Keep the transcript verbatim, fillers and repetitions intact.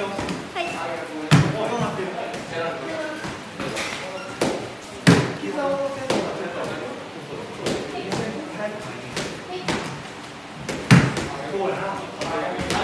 はい。